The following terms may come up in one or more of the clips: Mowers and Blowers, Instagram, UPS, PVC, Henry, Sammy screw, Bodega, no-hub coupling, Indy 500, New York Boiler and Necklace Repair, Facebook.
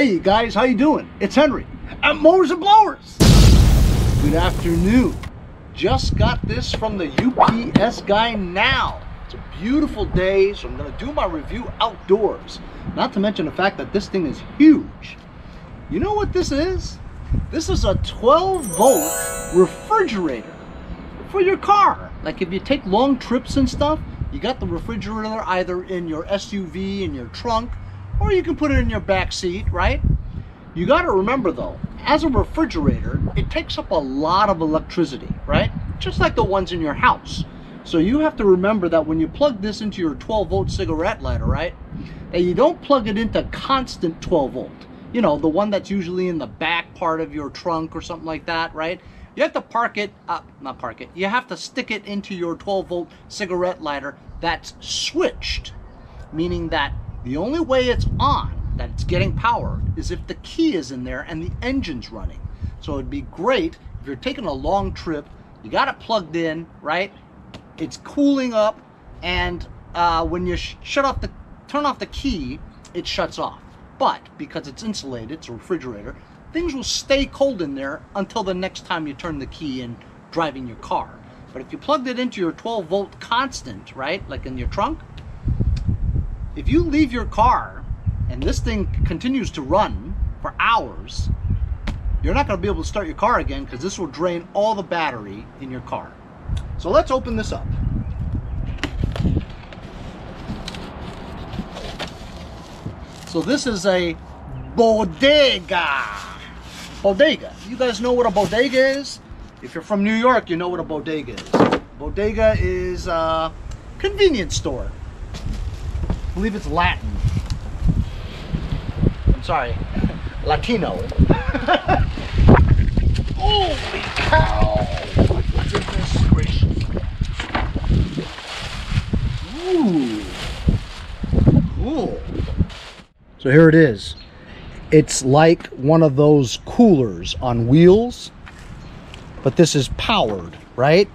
Hey guys, how you doing? It's Henry at Mowers and Blowers. Good afternoon. Just got this from the UPS guy now. It's a beautiful day, so I'm gonna do my review outdoors. Not to mention the fact that this thing is huge. You know what this is? This is a 12-volt refrigerator for your car. Like if you take long trips and stuff, you got the refrigerator either in your SUV, in your trunk, or you can put it in your back seat, right? You gotta remember though, as a refrigerator, it takes up a lot of electricity, right? Just like the ones in your house. So you have to remember that when you plug this into your 12-volt cigarette lighter, right? That you don't plug it into constant 12-volt. You know, the one that's usually in the back part of your trunk or something like that, right? You have to you have to stick it into your 12-volt cigarette lighter that's switched, meaning that the only way it's on, that it's getting power, is if the key is in there and the engine's running. So it'd be great if you're taking a long trip, you got it plugged in, right? It's cooling up, and when you turn off the key, it shuts off. But because it's insulated, it's a refrigerator, things will stay cold in there until the next time you turn the key in driving your car. But if you plugged it into your 12-volt constant, right, like in your trunk, if you leave your car and this thing continues to run for hours, you're not going to be able to start your car again because this will drain all the battery in your car. So let's open this up. So this is a Bodega. Bodega. You guys know what a bodega is? If you're from New York, you know what a bodega is. Bodega is a convenience store. I believe it's Latin. I'm sorry, Latino. Holy cow! My goodness gracious. Ooh. Cool. So here it is. It's like one of those coolers on wheels, but this is powered, right?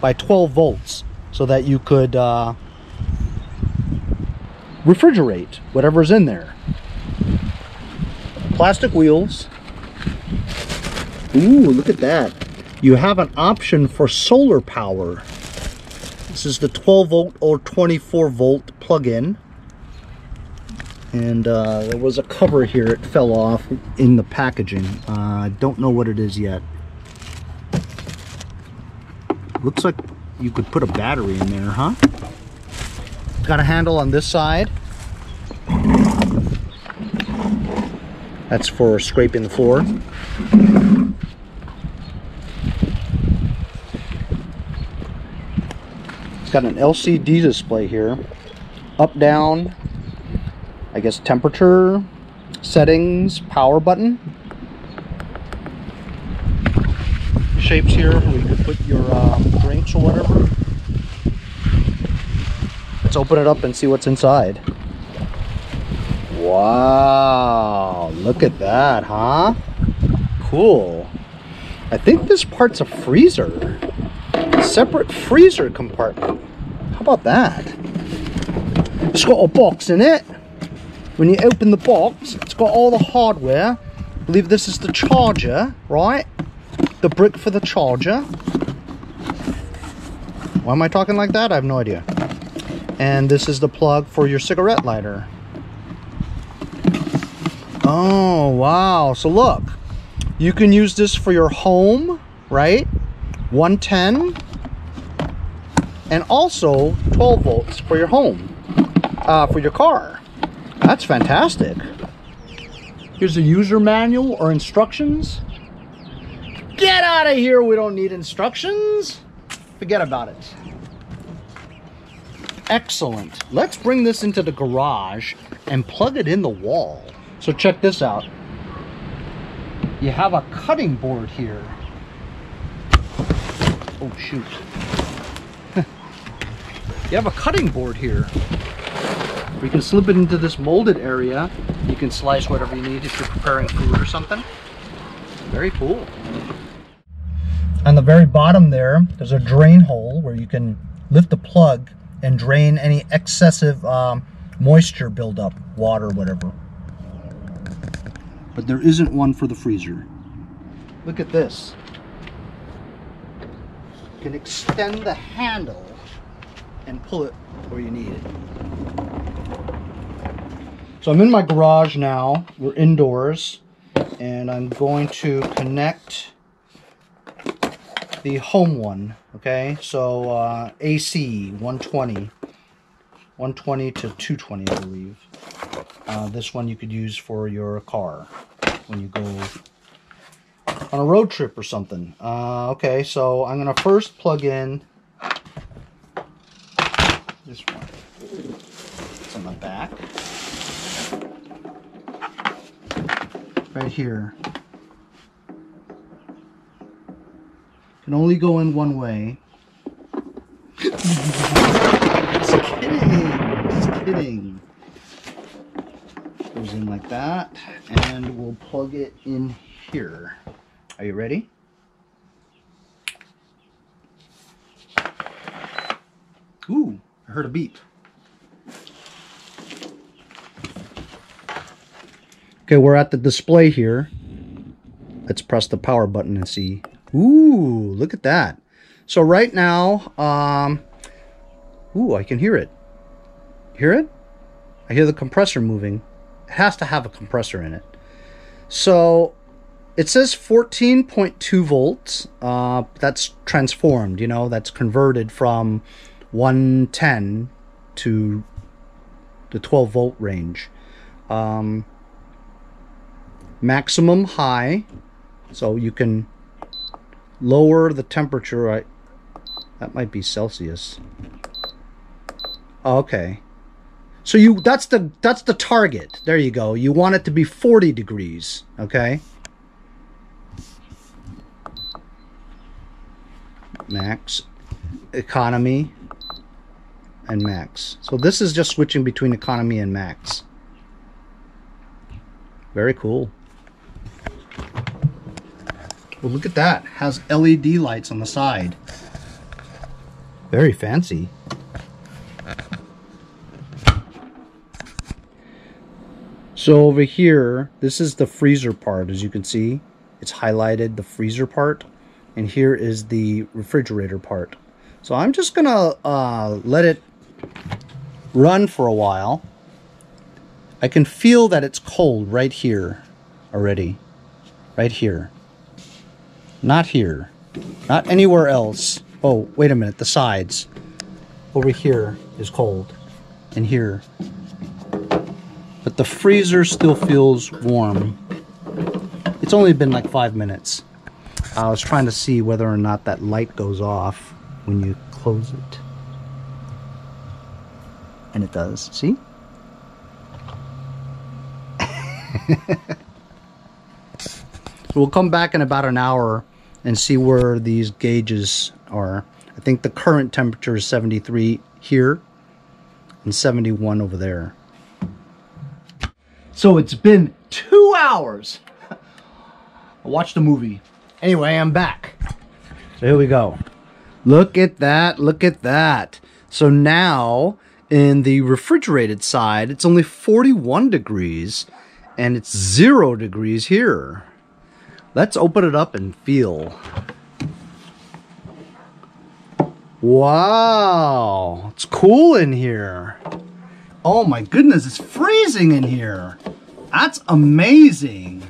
By 12 volts, so that you could refrigerate whatever's in there. Plastic wheels. Ooh, look at that. You have an option for solar power. This is the 12 volt or 24 volt plug-in. And there was a cover here, it fell off in the packaging. I don't know what it is yet. Looks like you could put a battery in there, huh? Got a handle on this side. That's for scraping the floor. It's got an LCD display here. Up, down, I guess temperature, settings, power button. Shapes here where you could put your drinks or whatever. Let's open it up and see what's inside. Wow, look at that, huh? Cool. I think this part's a freezer. A separate freezer compartment. How about that? It's got a box in it. When you open the box, it's got all the hardware. I believe this is the charger, right? The brick for the charger. Why am I talking like that? I have no idea. And this is the plug for your cigarette lighter. Oh, wow. So look, you can use this for your home, right? 110. And also 12 volts for your home, for your car. That's fantastic. Here's a user manual or instructions. Get out of here. We don't need instructions. Forget about it. Excellent. Let's bring this into the garage and plug it in the wall. So check this out. You have a cutting board here. Oh shoot. You have a cutting board here. We can slip it into this molded area. You can slice whatever you need if you're preparing food or something. Very cool. On the very bottom there's a drain hole where you can lift the plug and drain any excessive moisture buildup, water, whatever. but there isn't one for the freezer. Look at this. You can extend the handle and pull it where you need it. So I'm in my garage now. We're indoors, and I'm going to connect the home one. Okay, so AC 120. 120 to 220, I believe. This one you could use for your car when you go on a road trip or something. Okay, so I'm going to first plug in this one. It's on the back. Right here. Can only go in one way. Just kidding. Goes in like that, and we'll plug it in here. Are you ready? Ooh, I heard a beep. Okay, we're at the display here. Let's press the power button and see. Ooh, look at that. So right now, ooh, I can hear it. Hear it? I hear the compressor moving. It has to have a compressor in it. So it says 14.2 volts. That's transformed, you know, that's converted from 110 to the 12 volt range. Maximum high. So you can lower the temperature. That might be Celsius. Okay. So that's the target. There you go. You want it to be 40 degrees, okay? Max, economy, and max. So this is just switching between economy and max. Very cool. Well, look at that. It has LED lights on the side. Very fancy. So over here, this is the freezer part. As you can see, it's highlighted, the freezer part, and here is the refrigerator part. So I'm just gonna let it run for a while. I can feel that it's cold right here already, right here. Not here, not anywhere else. Oh, wait a minute, the sides. Over here is cold, and here. But the freezer still feels warm. It's only been like 5 minutes. I was trying to see whether or not that light goes off when you close it. And it does. See? So we'll come back in about an hour and see where these gauges are. I think the current temperature is 73 here and 71 over there. So it's been 2 hours. I watched a movie. Anyway, I'm back. So here we go. Look at that, look at that. So now, in the refrigerated side, it's only 41 degrees, and it's 0 degrees here. Let's open it up and feel. Wow, it's cool in here. Oh my goodness, it's freezing in here. That's amazing.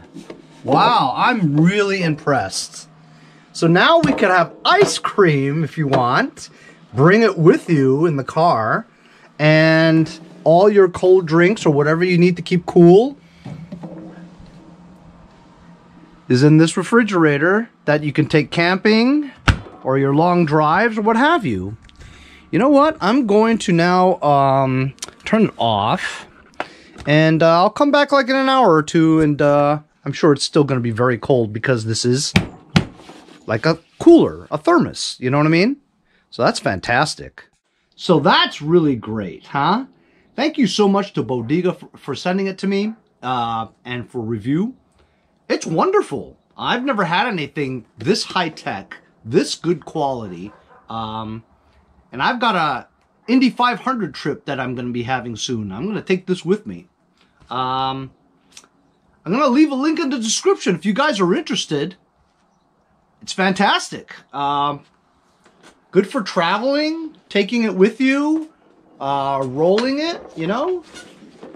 Wow, I'm really impressed. So now we could have ice cream if you want. Bring it with you in the car. And all your cold drinks or whatever you need to keep cool is in this refrigerator that you can take camping or your long drives or what have you. You know what? I'm going to now turn it off, and I'll come back like in an hour or two, and I'm sure it's still going to be very cold because this is like a cooler, a thermos, you know what I mean? So that's fantastic. So that's really great, huh? Thank you so much to Bodega for sending it to me and for review. It's wonderful. I've never had anything this high-tech, this good quality, and I've got a Indy 500 trip that I'm going to be having soon. I'm going to take this with me. I'm going to leave a link in the description if you guys are interested. It's fantastic. Good for traveling, taking it with you, rolling it, you know,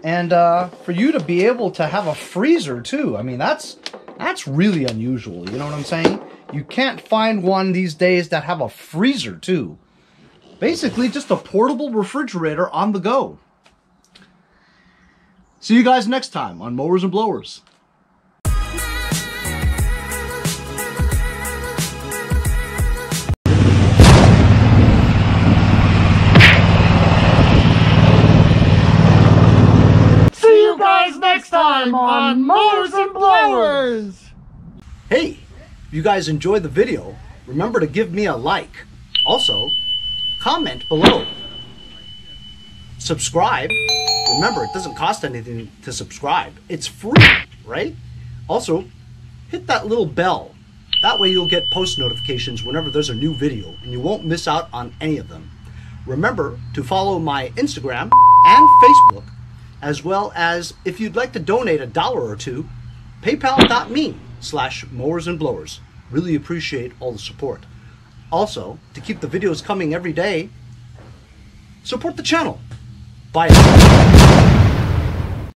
and for you to be able to have a freezer too. I mean, that's really unusual, you know what I'm saying? You can't find one these days that have a freezer too. Basically just a portable refrigerator on the go. See you guys next time on Mowers and Blowers. See you guys next time on Mowers and Blowers. Hey, if you guys enjoyed the video, remember to give me a like. Also, comment below. Subscribe. Remember, it doesn't cost anything to subscribe. It's free, right? Also, hit that little bell. That way you'll get post notifications whenever there's a new video and you won't miss out on any of them. Remember to follow my Instagram and Facebook, as well as if you'd like to donate $1 or $2, paypal.me/mowersandblowers. Really appreciate all the support. Also, to keep the videos coming every day, support the channel. Bye.